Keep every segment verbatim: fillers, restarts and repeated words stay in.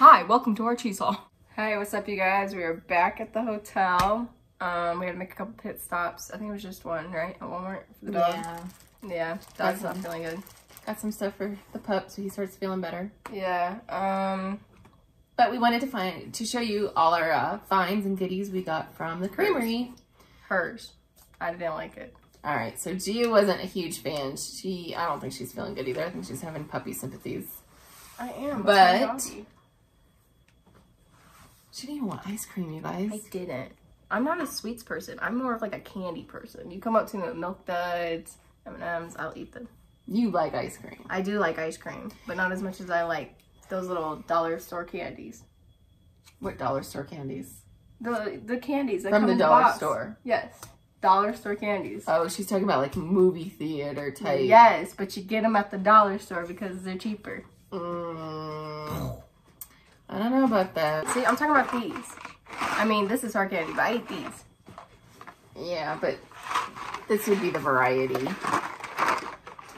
Hi, welcome to our cheese haul. Hi, what's up you guys? We are back at the hotel. Um, we had to make a couple pit stops. I think it was just one, right? At Walmart for the dog? Yeah. Yeah, dog's not feeling good. Got some stuff for the pup so he starts feeling better. Yeah, um... But we wanted to find to show you all our uh, finds and goodies we got from the creamery. Hers. I didn't like it. Alright, so Gia wasn't a huge fan. She, I don't think she's feeling good either. I think she's having puppy sympathies. I am. But... she didn't even want ice cream, you guys. I didn't. I'm not a sweets person. I'm more of like a candy person. You come up to me with Milk Duds, M and M's, I'll eat them. You like ice cream. I do like ice cream, but not as much as I like those little dollar store candies. What dollar store candies? The the candies that from come the dollar box. store. Yes, dollar store candies. Oh, she's talking about like movie theater type. Yes, but you get them at the dollar store because they're cheaper. Mm, I don't know about that. See, I'm talking about these. I mean, this is hard candy, but I eat these. Yeah, but this would be the variety.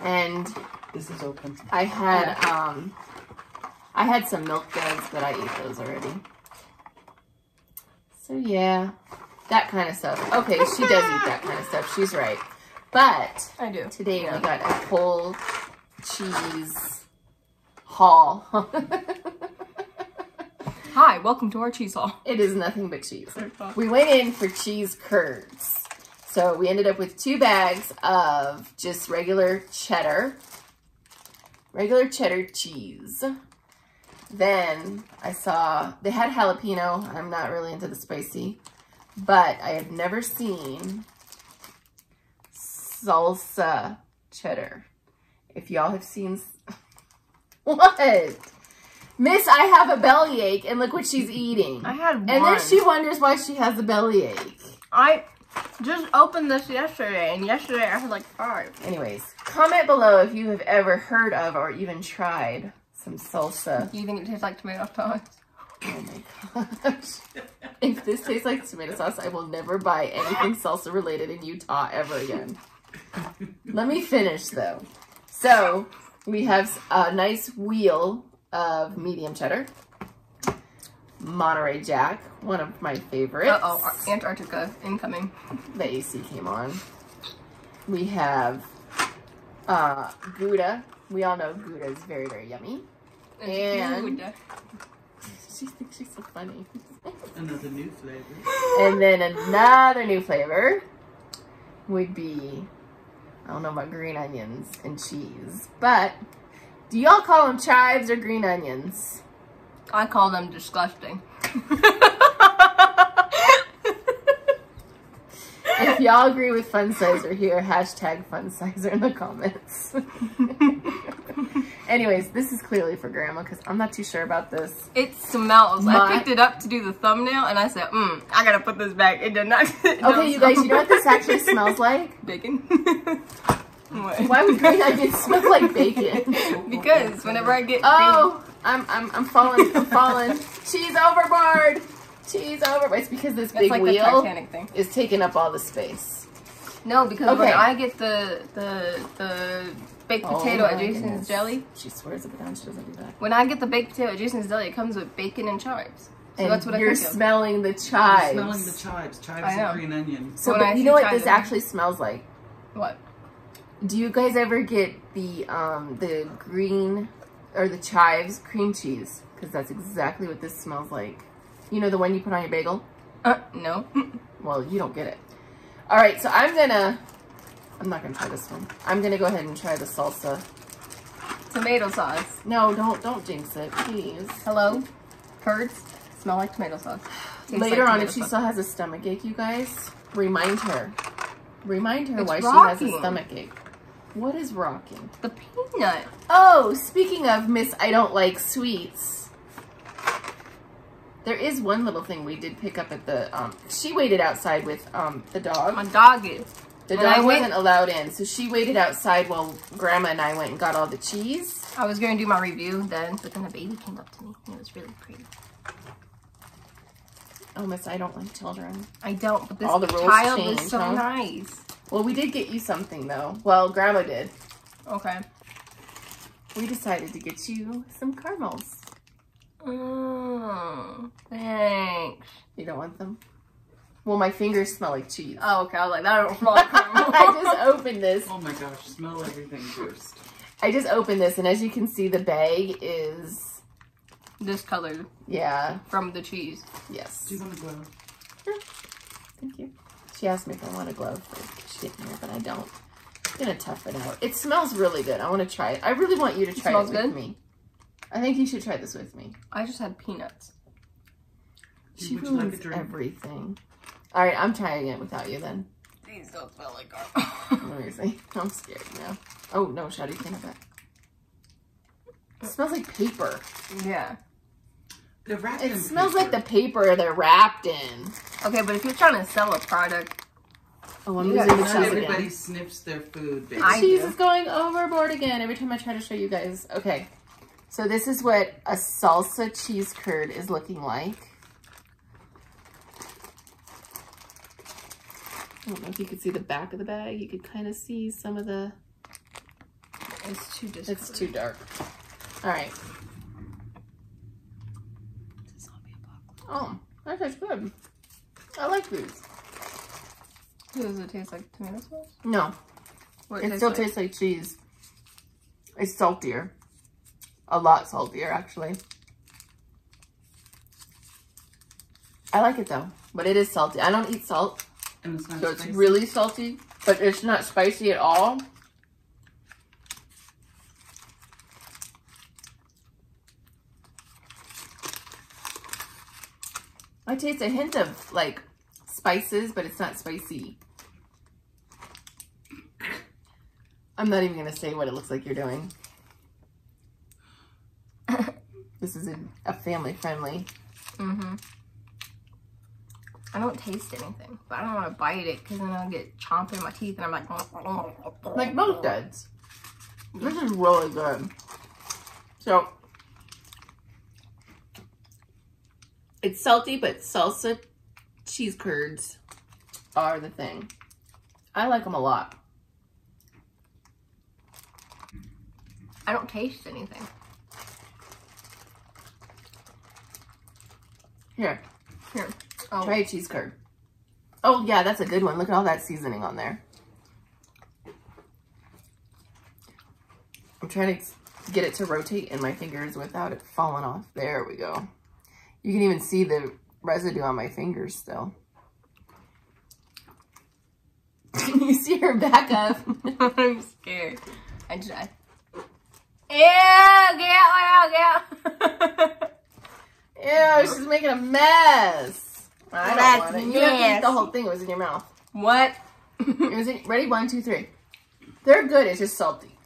And this is open. I had yeah. um, I had some Milk Duds, but I ate those already. So yeah, that kind of stuff. Okay, she does eat that kind of stuff. She's right. But I do. Today yeah. we got a whole cheese haul. Hi, welcome to our cheese haul. It is nothing but cheese. We went in for cheese curds. So we ended up with two bags of just regular cheddar. Regular cheddar cheese. Then I saw, they had jalapeno. I'm not really into the spicy. But I have never seen salsa cheddar. If y'all have seen, what? Miss, I have a bellyache, and look what she's eating. I had one. And then she wonders why she has a bellyache. I just opened this yesterday, and yesterday I had like five. Anyways, comment below if you have ever heard of or even tried some salsa. You think it tastes like tomato sauce? Oh my gosh. If this tastes like tomato sauce, I will never buy anything salsa related in Utah ever again. Let me finish, though. So, we have a nice wheel of medium cheddar, Monterey Jack, one of my favorites. Uh oh, Antarctica incoming. The A C came on. We have uh, Gouda. We all know Gouda is very, very yummy. And Gouda. She thinks she's so funny. Another new flavor. And then another new flavor would be, I don't know about green onions and cheese, but. Do y'all call them chives or green onions? I call them disgusting. If y'all agree with Fun Sizer here, hashtag Fun Sizer in the comments. Anyways, this is clearly for Grandma because I'm not too sure about this. It smells. My... I picked it up to do the thumbnail and I said, mm, I gotta put this back. It did not. It okay, you guys, you know what this actually smells like? Bacon. What? Why would green onions smell like bacon? Because whenever I get oh, green... I'm I'm I'm falling, I'm falling. Cheese overboard, cheese overboard. It's because this big like wheel the Titanic thing. is taking up all the space. No, because okay. when I get the the the baked oh potato at Jason's Deli, she swears up and down she doesn't do that. When I get the baked potato at Jason's Deli, it comes with bacon and chives. So and that's what you're I smelling of. the chives. You're smelling the chives, chives and green onion. So, so but you know what this actually smells like? What? Do you guys ever get the um, the green or the chives cream cheese? Because that's exactly what this smells like. You know the one you put on your bagel? Uh, no. Well, you don't get it. All right, so I'm gonna. I'm not gonna try this one. I'm gonna go ahead and try the salsa. Tomato sauce. No, don't don't jinx it, please. Hello, curds smell like tomato sauce. Tastes Later like on, if she sauce. still has a stomach ache, you guys remind her. Remind her it's why rocking. she has a stomach ache. What is rocking? The peanut. Oh, speaking of Miss I Don't Like Sweets, there is one little thing we did pick up at the, um, she waited outside with um, the dog. My dog is. The when dog I wasn't went, allowed in, so she waited outside while Grandma and I went and got all the cheese. I was going to do my review then, but then the baby came up to me, and it was really pretty. Oh, Miss I Don't Like Children. I don't, but this all the rules child change, is so huh? nice. Well, we did get you something, though. Well, Grandma did. Okay. We decided to get you some caramels. Um, You don't want them? Well, my fingers smell like cheese. Oh, okay. I was like, that don't smell like I just opened this. Oh my gosh, smell everything first. I just opened this, and as you can see, the bag is discolored. Yeah. From the cheese. Yes. Do you want a glove? Sure. Thank you. She asked me if I want a glove, but she didn't know, but I don't. I'm going to tough it out. It smells really good. I want to try it. I really want you to try it, it with good? me. I think you should try this with me. I just had peanuts. She Would ruins like everything. All right, I'm trying it without you then. These don't smell like garbage. Let me see. I'm scared now. Oh, no, Shadi, can't have that. It smells like paper. Yeah. They're wrapped it in It smells paper. like the paper they're wrapped in. Okay, but if you're trying to sell a product... Oh, I'm losing the cheese again. Everybody sniffs their food. Baby. The cheese is going overboard again every time I try to show you guys. Okay, so this is what a salsa cheese curd is looking like. I don't know if you could see the back of the bag. You could kind of see some of the... It's too discolored. It's too dark. All right. It's a zombie apocalypse. Oh, that tastes good. I like these. Does it taste like tomato sauce? No. What it, it still like? tastes like cheese. It's saltier. A lot saltier, actually. I like it, though. But it is salty. I don't eat salt. And it's not so spicy. It's really salty, but it's not spicy at all. I taste a hint of like spices, but it's not spicy. I'm not even gonna say what it looks like you're doing. This is a, a family friendly. Mm-hmm. I don't taste anything, but I don't want to bite it because then I'll get chomped in my teeth and I'm like... Like milk duds. This is really good. So, it's salty, but salsa cheese curds are the thing. I like them a lot. I don't taste anything. Here. Here. Oh. Try a cheese curd. Oh, yeah, that's a good one. Look at all that seasoning on there. I'm trying to get it to rotate in my fingers without it falling off. There we go. You can even see the residue on my fingers still. Can you see her back up? I'm scared. I tried. Ew, get out, get out. Ew, she's making a mess. I don't want it. You have to eat the whole thing. It was in your mouth. What? It was in, ready? One, two, three. They're good. It's just salty.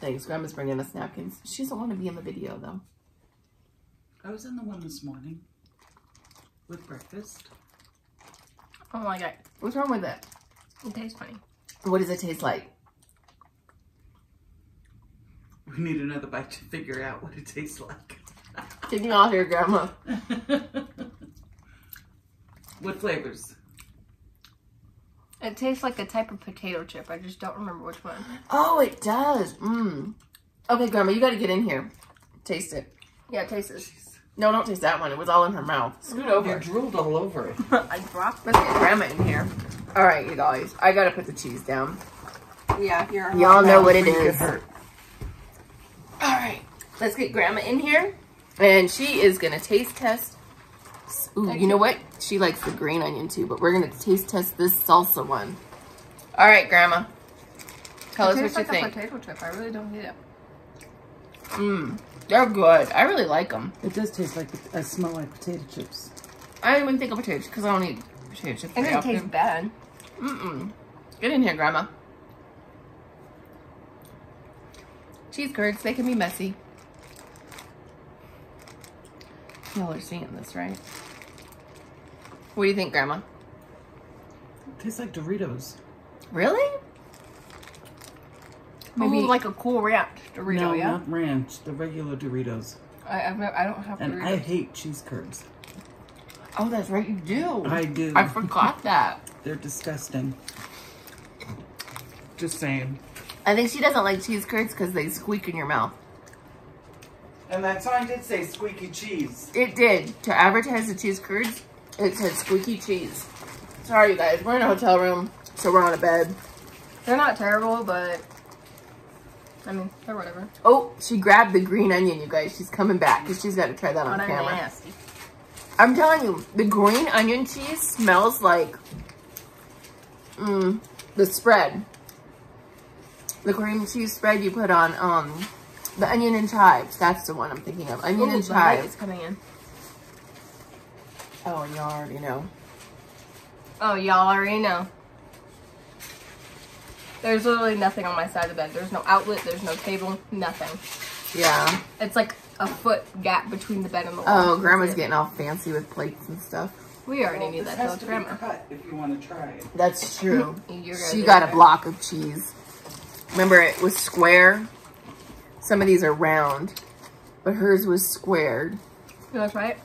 Thanks. Grandma's bringing us napkins. She doesn't want to be in the video, though. I was in the one this morning with breakfast. Oh, my God. What's wrong with it? It tastes funny. What does it taste like? We need another bite to figure out what it tastes like. Get me out here, Grandma. What flavors? It tastes like a type of potato chip. I just don't remember which one. Oh, it does. Mmm. Okay, Grandma, you got to get in here. Taste it. Yeah, taste it. Jeez. No, don't taste that one. It was all in her mouth. Scoot over. You drooled all over it. I dropped my Grandma in here. All right, you guys. I got to put the cheese down. Yeah, here. Y'all know what it is. All right. Let's get Grandma in here. And she is going to taste test. Ooh, you know what? She likes the green onion too, but we're going to taste test this salsa one. All right, Grandma. Tell us what you think. It tastes like a potato chip. I really don't need it. Mmm. They're good. I really like them. It does taste like, I smell like potato chips. I didn't even think of potato chips because I don't eat potato chips. It didn't taste bad. Mm-mm. Get in here, Grandma. Cheese curds, they can be messy. Y'all are seeing this, right? What do you think, Grandma? It tastes like Doritos. Really? Maybe Ooh, like a Cool Ranch Dorito, no, yeah? not ranch. The regular Doritos. I I've never, I don't have and Doritos. And I hate cheese curds. Oh, that's right. You do. I do. I forgot that. They're disgusting. Just saying. I think she doesn't like cheese curds because they squeak in your mouth. And that sign did say squeaky cheese. It did. To advertise the cheese curds, it said squeaky cheese. Sorry, you guys. We're in a hotel room, so we're on a bed. They're not terrible, but... I mean, they're whatever. Oh, she grabbed the green onion, you guys. She's coming back, because she's got to try that on, on camera. Nasty. I'm telling you, the green onion cheese smells like... Mmm, the spread. The cream cheese spread you put on, um... the onion and chives. That's the one I'm thinking of. Onion Ooh, and chives. It's coming in. Oh, and y'all already know. Oh, y'all already know. There's literally nothing on my side of the bed. There's no outlet. There's no table. Nothing. Yeah. It's like a foot gap between the bed and the wall. Oh, Grandma's getting all fancy with plates and stuff. We already well, knew that. Has to be cut if you want to try it. That's true. She got a block of cheese. Remember, it was square. Some of these are round, but hers was squared. You want to try it?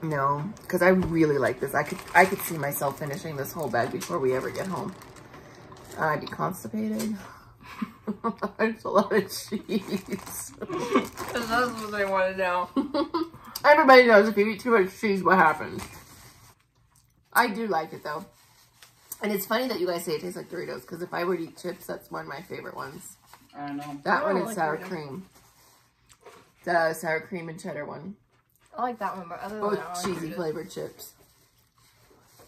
No, because I really like this. I could I could see myself finishing this whole bag before we ever get home. I'd be constipated. It's a lot of cheese. Because that's what they want to know. Everybody knows if you eat too much cheese, what happens. I do like it, though. And it's funny that you guys say it tastes like Doritos, because if I were to eat chips, that's one of my favorite ones. I don't know. That I one is like sour cream. The sour cream and cheddar one. I like that one, but other than that, oh, cheesy flavored chips.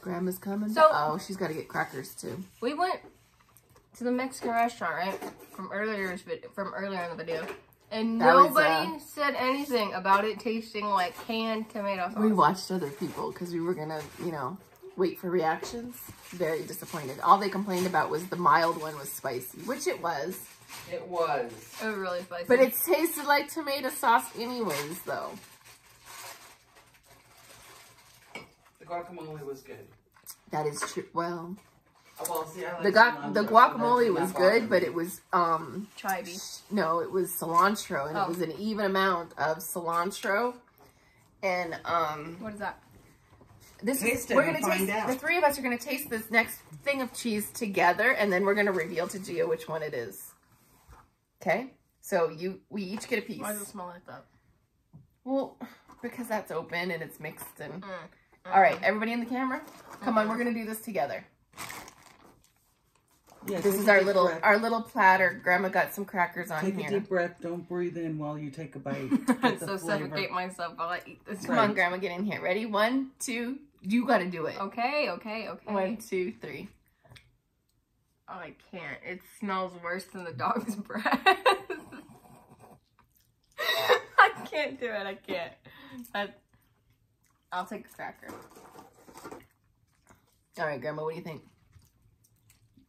Grandma's coming. So, oh, she's got to get crackers too. We went to the Mexican restaurant, right? From earlier, from earlier in the video, and that nobody was, uh, said anything about it tasting like canned tomato sauce. We watched other people because we were gonna, you know, wait for reactions. Very disappointed. All they complained about was the mild one was spicy, which it was. It was. It was really spicy. But it tasted like tomato sauce anyways, though. The guacamole was good. That is true. Well, well see, I like the, gu the guacamole was good, but it was... um Chibi. No, it was cilantro, and oh. It was an even amount of cilantro. And... um what is that? This taste is, we're gonna taste, out. The three of us are going to taste this next thing of cheese together, and then we're going to reveal to Gia which one it is. Okay, so you we each get a piece. Why does it smell like that? Well, because that's open and it's mixed and. Mm, mm-hmm. All right, everybody in the camera, come mm-hmm. on, we're gonna do this together. Yeah, this is our little breath. our little platter. Grandma got some crackers on take here. Take a deep breath. Don't breathe in while you take a bite. I'm so suffocate myself while I eat this. Come right. on, Grandma, get in here. Ready? One, two. You gotta do it. Okay, okay, okay. One, two, three. Oh, I can't. It smells worse than the dog's breath. I can't do it. I can't. That's... I'll take a cracker. All right, Grandma, what do you think?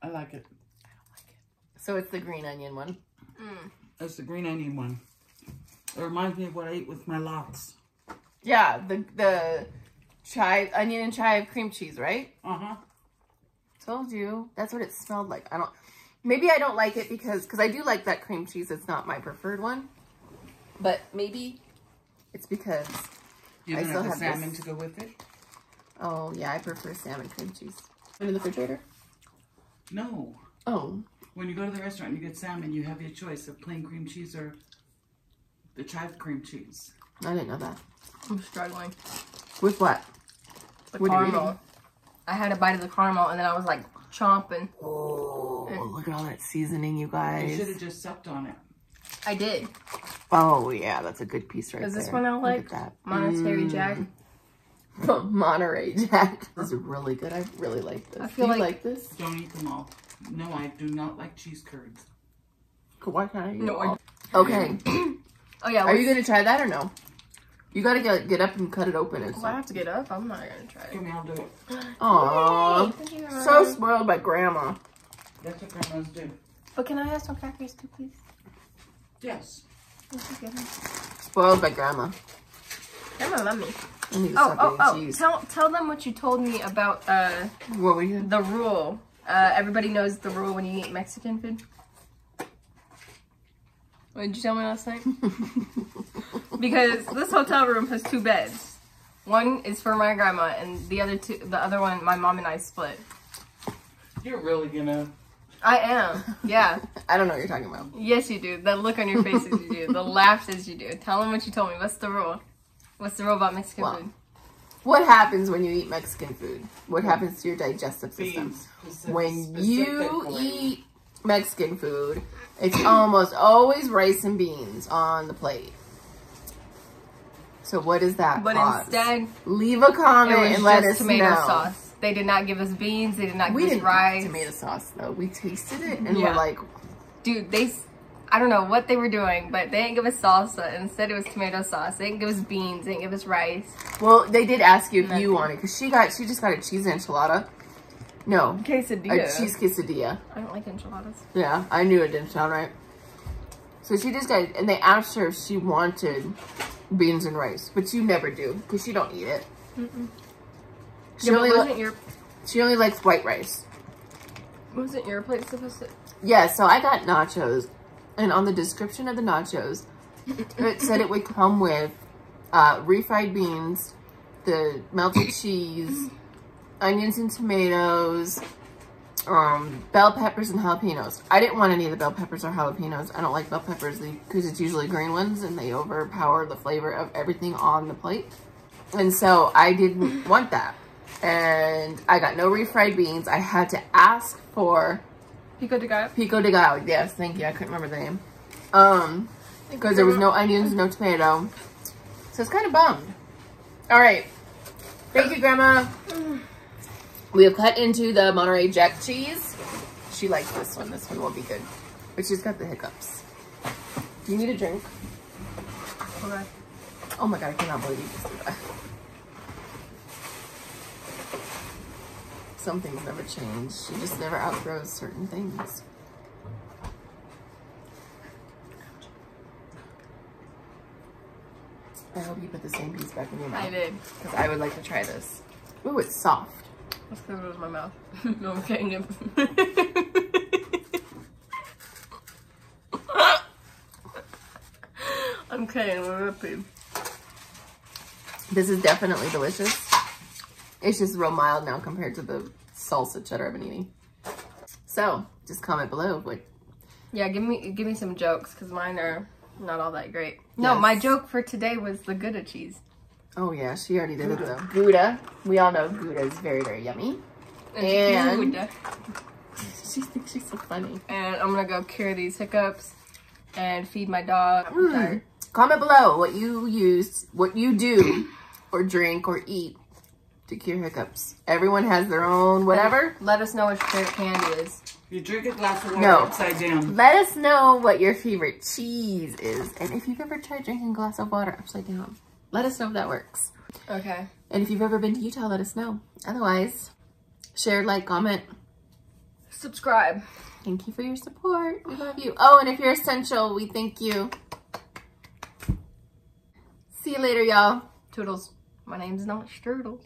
I like it. I don't like it. So it's the green onion one. Mm. It's the green onion one. It reminds me of what I ate with my lox. Yeah, the the chive, onion and chive cream cheese, right? Uh-huh. Told you. That's what it smelled like. I don't, maybe I don't like it because, because I do like that cream cheese. It's not my preferred one, but maybe it's because you I still have, have salmon this. to go with it. Oh yeah. I prefer salmon cream cheese. In the refrigerator? No. Oh. When you go to the restaurant and you get salmon, you have your choice of plain cream cheese or the chive cream cheese. I didn't know that. I'm struggling. With what? The what caramel. Are you eating? I had a bite of the caramel, and then I was, like, chomping. Oh, and look at all that seasoning, you guys. You should have just sucked on it. I did. Oh, yeah, that's a good piece right there. Is this one I like? Monterey mm. Jack. Monterey Jack. This is really good. I really like this. I feel do you like, like this? Don't eat them all. No, I do not like cheese curds. Why can't I eat no, them all? I okay. Oh, yeah. Are you going to try that or no? You gotta get, get up and cut it open. And well, I have to get up. I'm not gonna try it. Give me, I'll do it. Aww. So spoiled by Grandma. That's what grandmas do. But can I have some crackers too, please? Yes. Spoiled by Grandma. Grandma love me. I need to oh, stop oh, eating oh. Tell, tell them what you told me about uh, what were you? the rule. Uh, everybody knows the rule when you eat Mexican food. What did you tell me last night? Because this hotel room has two beds. One is for my grandma, and the other two, the other one, my mom and I split. You're really gonna I am. Yeah. I don't know what you're talking about. Yes, you do. That look on your face is you do. The laugh is you do. Tell them what you told me. What's the rule? What's the rule about Mexican well, food? What happens when you eat Mexican food? What happens to your digestive system? When you eat Mexican food, it's almost always rice and beans on the plate. So what is that? But cause? Instead, leave a comment and let us tomato know. Tomato sauce. They did not give us beans. They did not we give us rice. We didn't tomato sauce though. We tasted it and yeah. we're like, dude, they. I don't know what they were doing, but they didn't give us salsa. Instead, it was tomato sauce. They didn't give us beans. They didn't give us rice. Well, they did ask you if Nothing. you wanted, because she got she just got a cheese enchilada. No, quesadilla. A cheese quesadilla. I don't like enchiladas. Yeah, I knew it didn't sound right. So she just got, and they asked her if she wanted beans and rice, but you never do because you don't eat it. Mm-mm. She, yeah, only wasn't your... she only likes white rice. Wasn't your plate supposed to? Yeah, so I got nachos, and on the description of the nachos, it said it would come with uh, refried beans, the melted cheese, onions and tomatoes, um, bell peppers and jalapenos. I didn't want any of the bell peppers or jalapenos. I don't like bell peppers because it's usually green ones and they overpower the flavor of everything on the plate. And so I didn't want that. And I got no refried beans. I had to ask for pico de gallo. Pico de gallo. Yes, thank you. I couldn't remember the name. Um, because there was no onions, no tomato. So it's kind of bummed. All right. Thank you, Grandma. We have cut into the Monterey Jack cheese. She likes this one. This one will be good. But she's got the hiccups. Do you need a drink? Okay. Oh my God, I cannot believe you just did that. Some things never change. She just never outgrows certain things. I hope you put the same piece back in your mouth. I did. Because I would like to try this. Ooh, it's soft. That's because it was my mouth. No, I'm kidding. I'm kidding. We're ripping. This is definitely delicious. It's just real mild now compared to the salsa cheddar I've been eating. So, just comment below. What... Yeah, give me give me some jokes because mine are not all that great. No, yes. My joke for today was the Gouda cheese. Oh yeah, she already did Gouda. it though. Gouda. We all know Gouda is very, very yummy. And Gouda. She thinks she's so funny. And I'm gonna go cure these hiccups and feed my dog. Mm. Comment below what you use, what you do, or drink or eat to cure hiccups. Everyone has their own whatever. Let us know what your favorite candy is. You drink a glass of water no. upside down. Let us know what your favorite cheese is, and if you've ever tried drinking a glass of water upside down. Let us know if that works. Okay. And if you've ever been to Utah, let us know. Otherwise, share, like, comment. Subscribe. Thank you for your support. We love you. Oh, and if you're essential, we thank you. See you later, y'all. Toodles. My name's not Strudel.